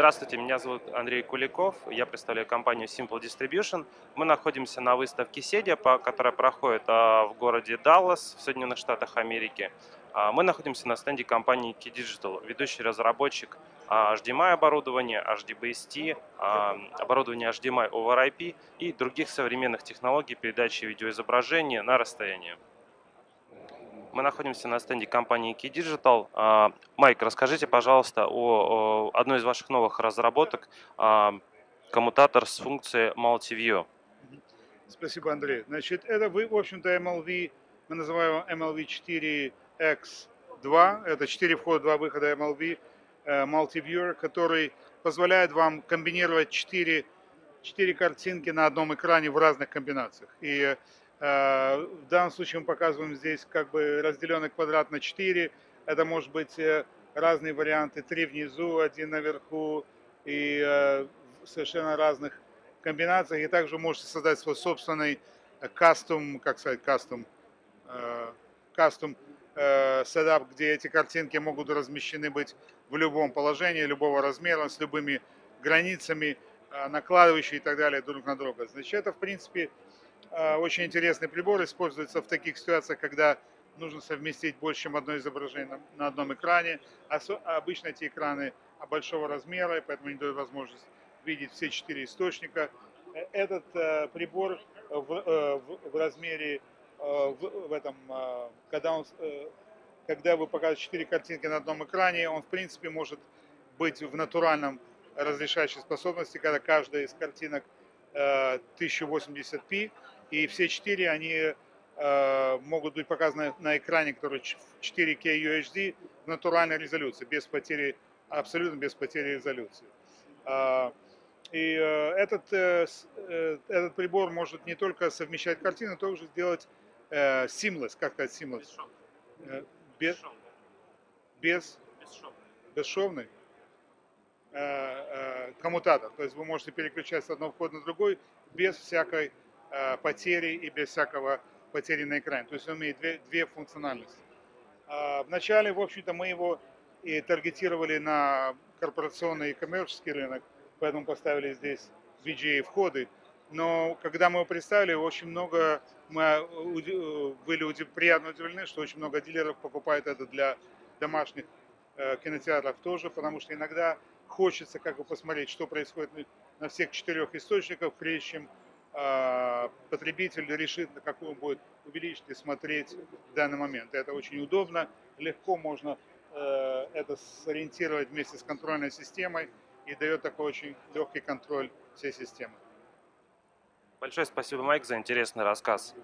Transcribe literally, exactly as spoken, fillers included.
Здравствуйте, меня зовут Андрей Куликов, я представляю компанию Simple Distribution. Мы находимся на выставке Sedia, которая проходит в городе Даллас в Соединенных Штатах Америки. Мы находимся на стенде компании Key Digital, ведущий разработчик эйч ди эм ай оборудования, эйч ди би эс ти, оборудования эйч ди эм ай over ай пи и других современных технологий передачи видеоизображения на расстояние. Мы находимся на стенде компании Key Digital. Майк, расскажите, пожалуйста, о одной из ваших новых разработок, коммутатор с функцией Multi-View. Спасибо, Андрей. Значит, это вы, в общем-то, эм эл ви, мы называем эм эл ви четыре икс два, это четыре входа, два выхода эм эл ви Multi-Viewer, который позволяет вам комбинировать четыре, четыре картинки на одном экране в разных комбинациях. И в данном случае мы показываем здесь как бы разделенный квадрат на четыре. Это может быть разные варианты: три внизу, один наверху, и в совершенно разных комбинациях. И также можете создать свой собственный кастом, как сказать, кастом, кастом сетап, где эти картинки могут размещены быть в любом положении, любого размера, с любыми границами, накладывающие и так далее друг на друга. Значит, это в принципе очень интересный прибор, используется в таких ситуациях, когда нужно совместить больше, чем одно изображение на одном экране. Обычно эти экраны большого размера, и поэтому не дают возможность видеть все четыре источника. Этот прибор в, в размере, в, в этом, когда, он, когда вы показываете четыре картинки на одном экране, он в принципе может быть в натуральном разрешающей способности, когда каждая из картинок тысяча восемьдесят пи. И все четыре они э, могут быть показаны на экране, который в четыре кей ю эйч ди в натуральной резолюции, без потери, абсолютно без потери резолюции. Э, и э, этот, э, этот прибор может не только совмещать картины, но также сделать э, seamless, как сказать, seamless? Бесшовный. Без, без, бесшовный. Бесшовный. Э, э, коммутатор. То есть вы можете переключать с одного входа на другой без всякой потери и без всякого потери на экране. То есть он имеет две, две функциональности. Вначале, в общем-то, мы его и таргетировали на корпорационный и коммерческий рынок, поэтому поставили здесь ви джи эй входы. Но когда мы его представили, очень много, мы были приятно удивлены, что очень много дилеров покупают это для домашних кинотеатров тоже, потому что иногда хочется как бы посмотреть, что происходит на всех четырех источниках, прежде чем потребитель решит, на какую он будет увеличить и смотреть в данный момент. Это очень удобно, легко можно э, это сориентировать вместе с контрольной системой и дает такой очень легкий контроль всей системы. Большое спасибо, Майк, за интересный рассказ.